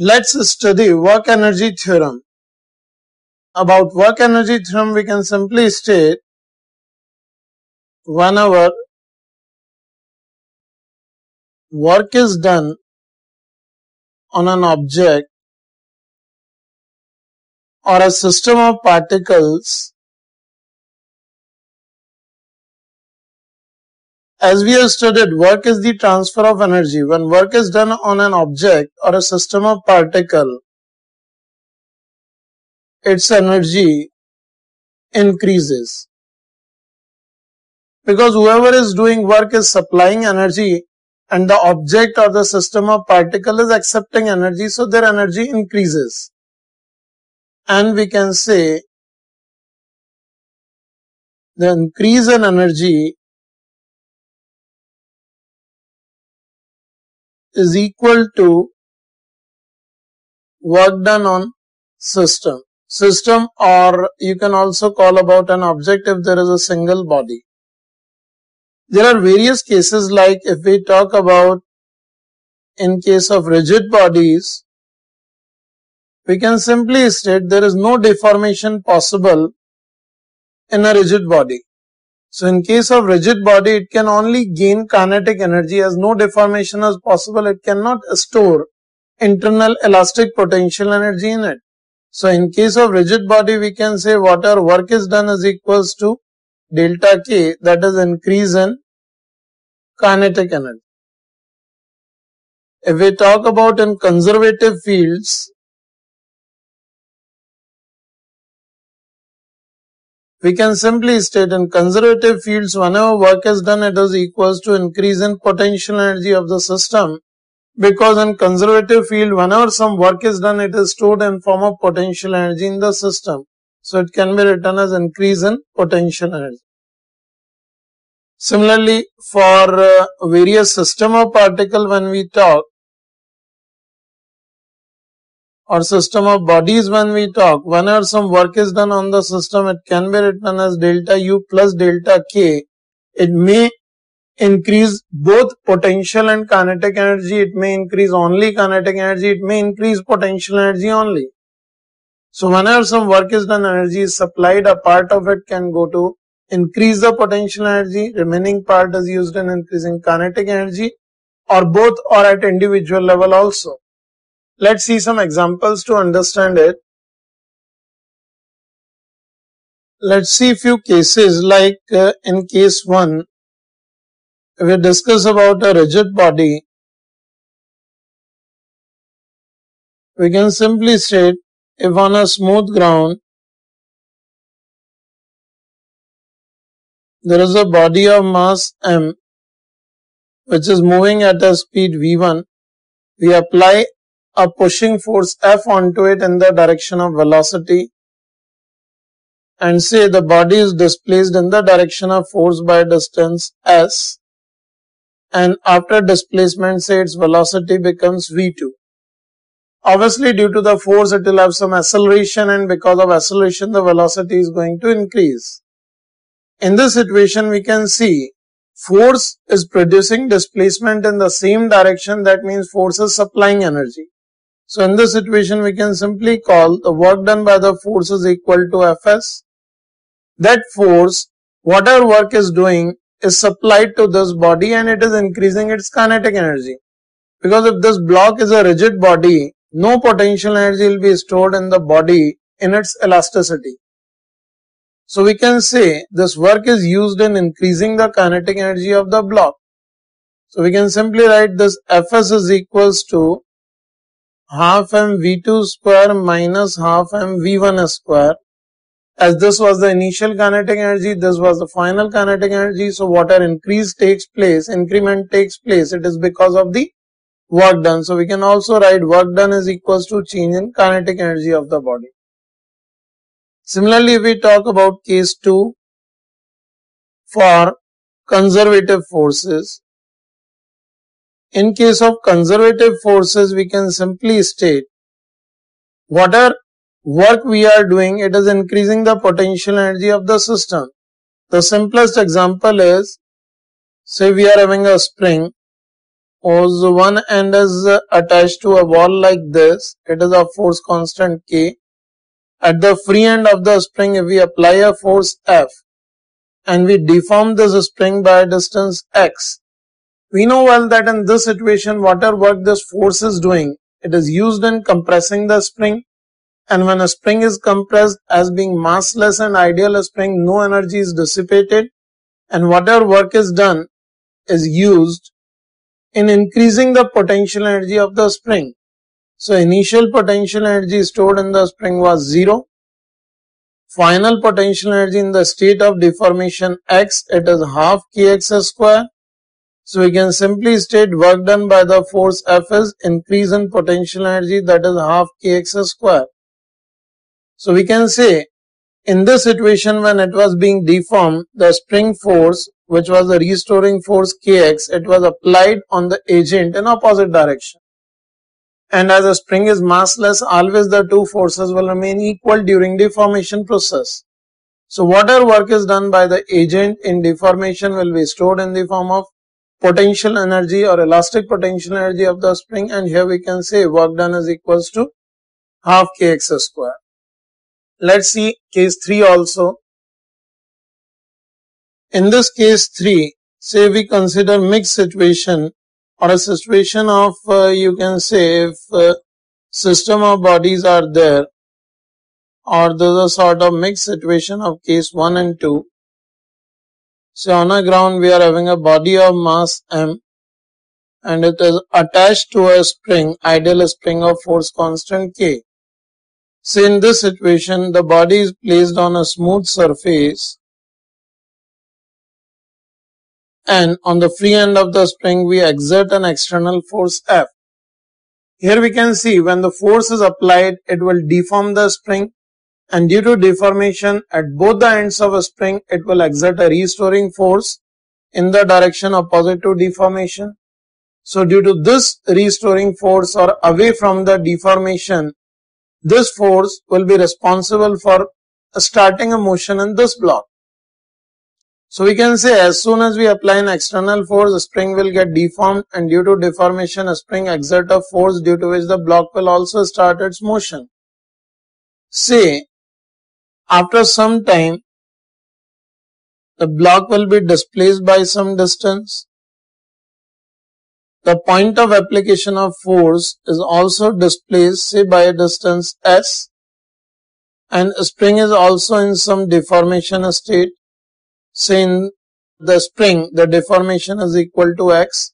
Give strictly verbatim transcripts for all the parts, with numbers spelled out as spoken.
Let's study work energy theorem. About work energy theorem, we can simply state whenever work is done on an object or a system of particles, as we have studied, work is the transfer of energy. When work is done on an object or a system of particle, its energy increases. Because whoever is doing work is supplying energy and the object or the system of particle is accepting energy, so their energy increases. And we can say the increase in energy is equal to work done on system. System, or you can also call about an object if there is a single body. There are various cases, like if we talk about in case of rigid bodies, we can simply state there is no deformation possible in a rigid body. So in case of rigid body, it can only gain kinetic energy. As no deformation is possible, it cannot store internal elastic potential energy in it. So in case of rigid body, we can say whatever work is done is equals to delta K, that is increase in kinetic energy. If we talk about in conservative fields, we can simply state in conservative fields, whenever work is done, it is equals to increase in potential energy of the system, because in conservative field, whenever some work is done, it is stored in form of potential energy in the system. So it can be written as increase in potential energy. Similarly, for uh, various system of particle, when we talk, or system of bodies when we talk, whenever some work is done on the system, it can be written as delta U plus delta K. It may increase both potential and kinetic energy. It may increase only kinetic energy. It may increase potential energy only. So whenever some work is done, energy is supplied. A part of it can go to increase the potential energy. Remaining part is used in increasing kinetic energy, or both, or at individual level also. Let's see some examples to understand it. Let's see few cases, like uh, in case one, we discuss about a rigid body. We can simply state, if on a smooth ground, there is a body of mass M, which is moving at a speed V one, we apply a pushing force F onto it in the direction of velocity, and say the body is displaced in the direction of force by distance S, and after displacement, say its velocity becomes V two. Obviously, due to the force, it will have some acceleration, and because of acceleration, the velocity is going to increase. In this situation, we can see force is producing displacement in the same direction. That means force is supplying energy. So in this situation, we can simply call the work done by the force is equal to F S. That force, whatever work is doing, is supplied to this body, and it is increasing its kinetic energy. Because if this block is a rigid body, no potential energy will be stored in the body in its elasticity. So we can say this work is used in increasing the kinetic energy of the block. So we can simply write this Fs is equals to half m v two square minus half m v one square. As this was the initial kinetic energy, this was the final kinetic energy. So whatever increase takes place, increment takes place, it is because of the work done. So we can also write work done is equals to change in kinetic energy of the body. Similarly, if we talk about case two for conservative forces, in case of conservative forces, we can simply state whatever work we are doing, it is increasing the potential energy of the system. The simplest example is, say we are having a spring, whose one end is attached to a ball like this, it is a force constant K. At the free end of the spring, if we apply a force F and we deform this spring by a distance X, we know well that in this situation, whatever work this force is doing, it is used in compressing the spring. And when a spring is compressed as being massless and ideal a spring, no energy is dissipated, and whatever work is done is used in increasing the potential energy of the spring. So initial potential energy stored in the spring was zero. Final potential energy in the state of deformation X, it is half kx square. So we can simply state work done by the force F is increase in potential energy, that is half kx square. So we can say in this situation, when it was being deformed, the spring force, which was the restoring force kx, it was applied on the agent in opposite direction. And as a spring is massless, always the two forces will remain equal during deformation process. So whatever work is done by the agent in deformation will be stored in the form of potential energy or elastic potential energy of the spring, and here we can say work done is equals to half kx square. Let's see case three also. In this case three, say we consider mixed situation or a situation of, uh, you can say, if uh, system of bodies are there, or there's a sort of mixed situation of case one and two. So on a ground we are having a body of mass M and it is attached to a spring, ideal spring of force constant K. So in this situation, the body is placed on a smooth surface and on the free end of the spring, we exert an external force F. Here we can see when the force is applied, it will deform the spring, and due to deformation at both the ends of a spring, it will exert a restoring force in the direction opposite to deformation. So due to this restoring force or away from the deformation, this force will be responsible for starting a motion in this block. So we can say as soon as we apply an external force, the spring will get deformed, and due to deformation, a spring exerts a force due to which the block will also start its motion. Say, after some time, the block will be displaced by some distance. The point of application of force is also displaced, say by a distance S, and a spring is also in some deformation state. Say in the spring, the deformation is equal to X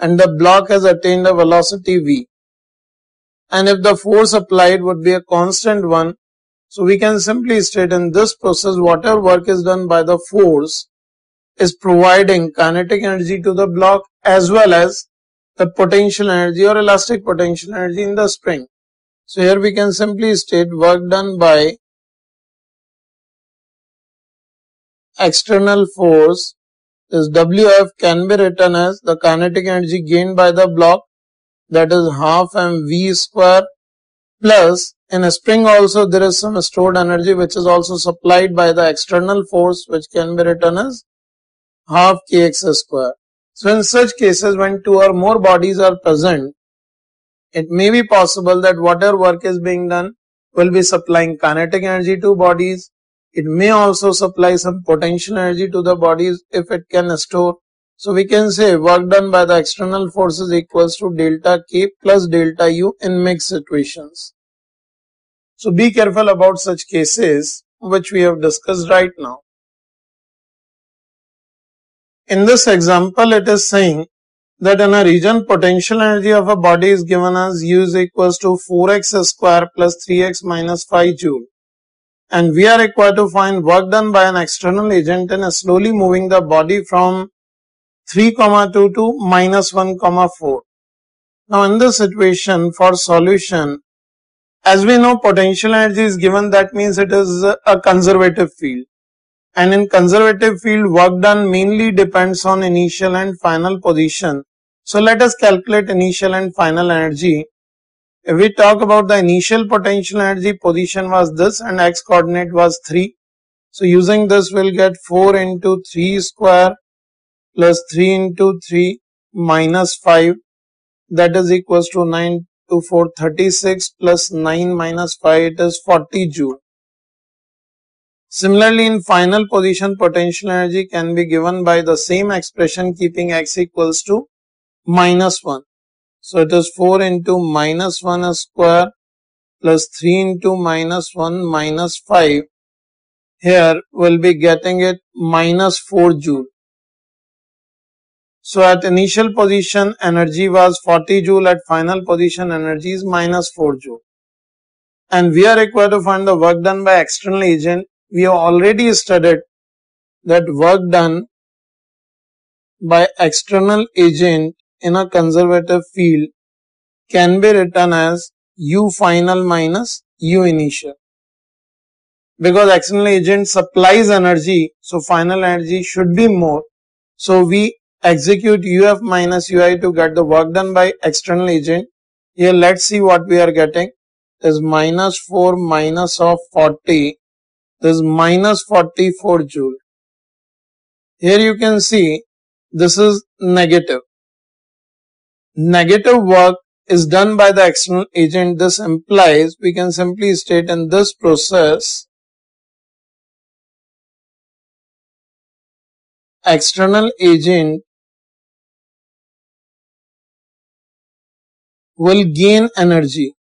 and the block has attained a velocity V. And if the force applied would be a constant one, so we can simply state in this process, whatever work is done by the force is providing kinetic energy to the block as well as the potential energy or elastic potential energy in the spring. So here we can simply state work done by external force, this W F can be written as the kinetic energy gained by the block, that is half mv square, plus in a spring also there is some stored energy which is also supplied by the external force, which can be written as half kx square. So in such cases, when two or more bodies are present, it may be possible that whatever work is being done will be supplying kinetic energy to bodies. It may also supply some potential energy to the bodies if it can store. So we can say work done by the external forces equals to delta K plus delta U in mixed situations. So be careful about such cases which we have discussed right now. In this example, it is saying that in a region, potential energy of a body is given as U is equals to four x square plus three x minus five joule. And we are required to find work done by an external agent in slowly moving the body from three comma two to minus one comma four. Now in this situation, for solution, as we know potential energy is given, that means it is a conservative field. And in conservative field, work done mainly depends on initial and final position. So let us calculate initial and final energy. If we talk about the initial potential energy, position was this and X coordinate was three. So using this, we'll get four into three square plus three into three minus five, that is equals to nine to four thirty-six plus nine minus five, it is forty joule. Similarly, in final position, potential energy can be given by the same expression, keeping x equals to minus one. So it is four into minus one square plus three into minus one minus five. Here we will be getting it minus four joule. So at initial position energy was forty joule, at final position energy is minus four joule. And we are required to find the work done by external agent. We have already studied that work done by external agent in a conservative field can be written as U final minus U initial. Because external agent supplies energy, so final energy should be more. So we execute U F minus U I to get the work done by external agent. Here let's see what we are getting. This is minus four minus of forty. This is minus forty-four joule. Here you can see this is negative. Negative work is done by the external agent. This implies we can simply state in this process external agent will gain energy,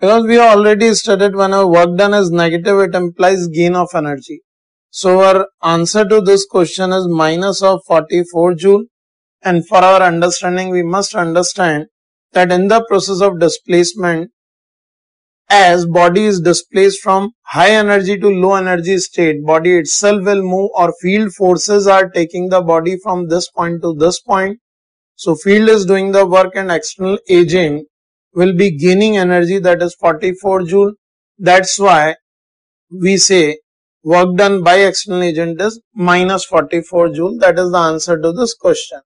because we have already studied whenever work done is negative, it implies gain of energy. So our answer to this question is minus of forty-four joule. And for our understanding, we must understand that in the process of displacement, as body is displaced from high energy to low energy state, body itself will move, or field forces are taking the body from this point to this point. So field is doing the work and external agent will be gaining energy, that is forty-four joule. That's why we say work done by external agent is minus forty-four joule. That is the answer to this question.